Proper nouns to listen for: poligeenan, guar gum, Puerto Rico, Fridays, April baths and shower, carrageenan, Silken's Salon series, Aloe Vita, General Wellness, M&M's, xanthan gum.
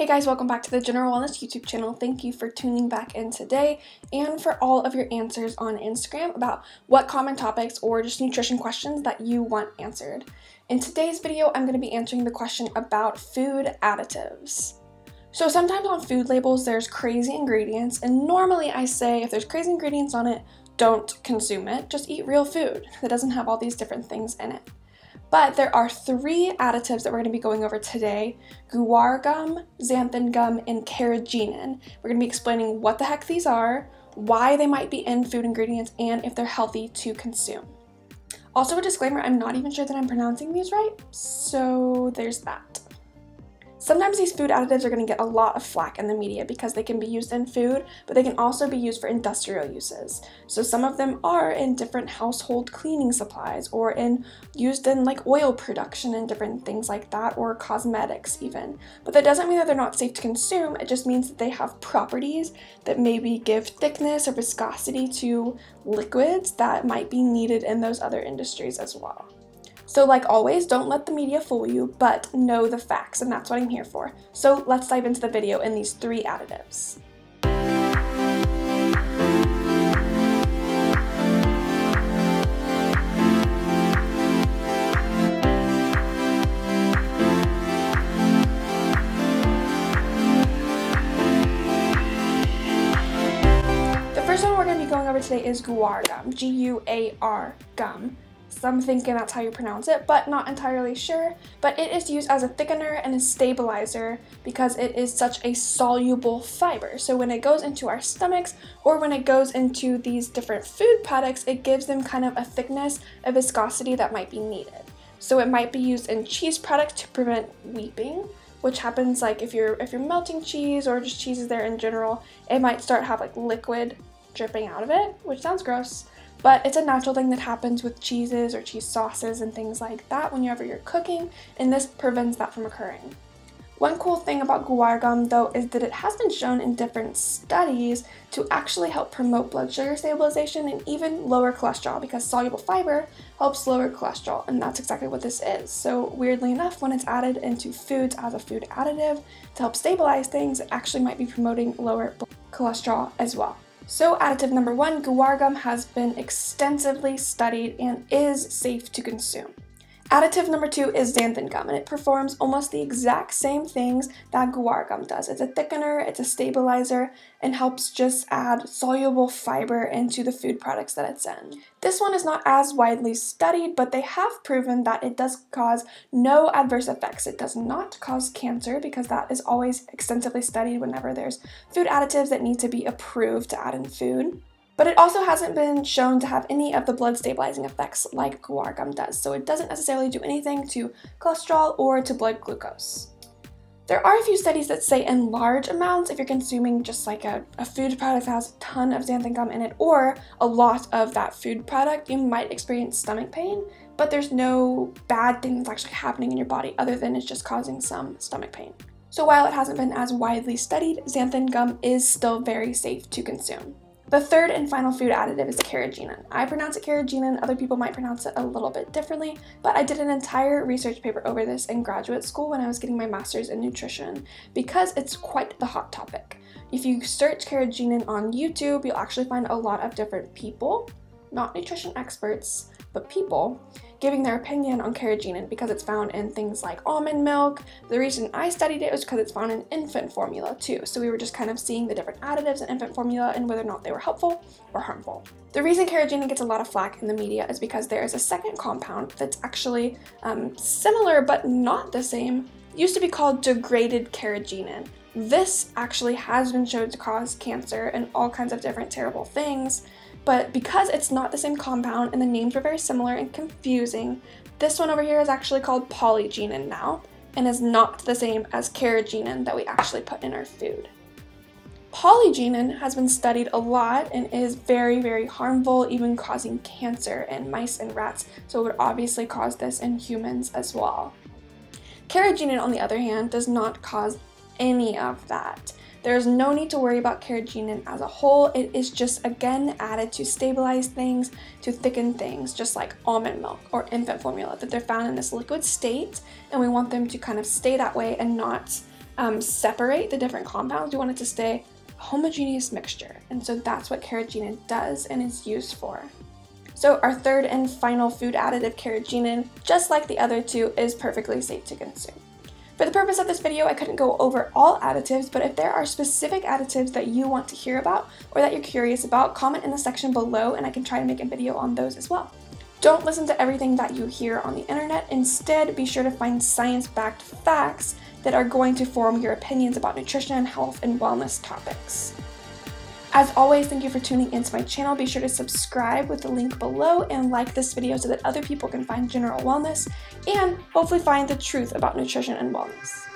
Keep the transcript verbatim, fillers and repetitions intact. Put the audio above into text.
Hey guys, welcome back to the General Wellness YouTube channel. Thank you for tuning back in today and for all of your answers on Instagram about what common topics or just nutrition questions that you want answered. In today's video, I'm going to be answering the question about food additives. So sometimes on food labels, there's crazy ingredients, and normally I say if there's crazy ingredients on it, don't consume it. Just eat real food that doesn't have all these different things in it. But there are three additives that we're going to be going over today: guar gum, xanthan gum, and carrageenan. We're going to be explaining what the heck these are, why they might be in food ingredients, and if they're healthy to consume. Also, a disclaimer, I'm not even sure that I'm pronouncing these right, so there's that. Sometimes these food additives are going to get a lot of flack in the media because they can be used in food, but they can also be used for industrial uses. So some of them are in different household cleaning supplies, or in used in like oil production and different things like that, or cosmetics even. But that doesn't mean that they're not safe to consume. It just means that they have properties that maybe give thickness or viscosity to liquids that might be needed in those other industries as well. So like always, don't let the media fool you, but know the facts, and that's what I'm here for. So let's dive into the video and these three additives. The first one we're going to be going over today is guar gum, G U A R gum. Some thinking that's how you pronounce it, but not entirely sure. But it is used as a thickener and a stabilizer because it is such a soluble fiber. So when it goes into our stomachs, or when it goes into these different food products, it gives them kind of a thickness, a viscosity that might be needed. So it might be used in cheese products to prevent weeping, which happens like if you're if you're melting cheese, or just cheeses there in general, it might start have like liquid dripping out of it, which sounds gross. But it's a natural thing that happens with cheeses or cheese sauces and things like that whenever you're cooking, and this prevents that from occurring. One cool thing about guar gum, though, is that it has been shown in different studies to actually help promote blood sugar stabilization and even lower cholesterol, because soluble fiber helps lower cholesterol, and that's exactly what this is. So weirdly enough, when it's added into foods as a food additive to help stabilize things, it actually might be promoting lower cholesterol as well. So additive number one, guar gum has been extensively studied and is safe to consume. Additive number two is xanthan gum, and it performs almost the exact same things that guar gum does. It's a thickener, it's a stabilizer, and helps just add soluble fiber into the food products that it's in. This one is not as widely studied, but they have proven that it does cause no adverse effects. It does not cause cancer, because that is always extensively studied whenever there's food additives that need to be approved to add in food. But it also hasn't been shown to have any of the blood stabilizing effects like guar gum does, so it doesn't necessarily do anything to cholesterol or to blood glucose. There are a few studies that say in large amounts, if you're consuming just like a, a food product that has a ton of xanthan gum in it, or a lot of that food product, you might experience stomach pain, but there's no bad thing that's actually happening in your body other than it's just causing some stomach pain. So while it hasn't been as widely studied, xanthan gum is still very safe to consume. The third and final food additive is carrageenan. I pronounce it carrageenan, other people might pronounce it a little bit differently, but I did an entire research paper over this in graduate school when I was getting my master's in nutrition, because it's quite the hot topic. If you search carrageenan on YouTube, you'll actually find a lot of different people, not nutrition experts, but people, giving their opinion on carrageenan, because it's found in things like almond milk. The reason I studied it was because it's found in infant formula too, so we were just kind of seeing the different additives in infant formula and whether or not they were helpful or harmful. The reason carrageenan gets a lot of flack in the media is because there is a second compound that's actually um, similar but not the same. It used to be called degraded carrageenan. This actually has been shown to cause cancer and all kinds of different terrible things, but because it's not the same compound and the names are very similar and confusing, this one over here is actually called poligeenan now, and is not the same as carrageenan that we actually put in our food. Poligeenan has been studied a lot and is very, very harmful, even causing cancer in mice and rats, so it would obviously cause this in humans as well. Carrageenan, on the other hand, does not cause any of that. There's no need to worry about carrageenan as a whole. It is just, again, added to stabilize things, to thicken things, just like almond milk or infant formula, that they're found in this liquid state, and we want them to kind of stay that way and not um, separate the different compounds. You want it to stay a homogeneous mixture. And so that's what carrageenan does and is used for. So our third and final food additive, carrageenan, just like the other two, is perfectly safe to consume. For the purpose of this video, I couldn't go over all additives, but if there are specific additives that you want to hear about or that you're curious about, comment in the section below and I can try to make a video on those as well. Don't listen to everything that you hear on the internet. Instead, be sure to find science-backed facts that are going to form your opinions about nutrition, health, and wellness topics. As always, thank you for tuning into my channel. Be sure to subscribe with the link below and like this video so that other people can find General Wellness and hopefully find the truth about nutrition and wellness.